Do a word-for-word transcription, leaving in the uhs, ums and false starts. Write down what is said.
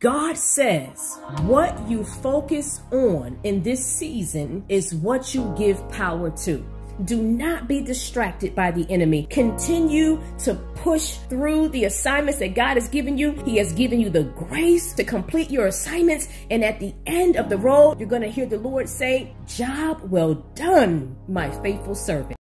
God says what you focus on in this season is what you give power to. Do not be distracted by the enemy. Continue to push through the assignments that God has given you. He has given you the grace to complete your assignments. And at the end of the road, you're going to hear the Lord say, "Job well done, my faithful servant."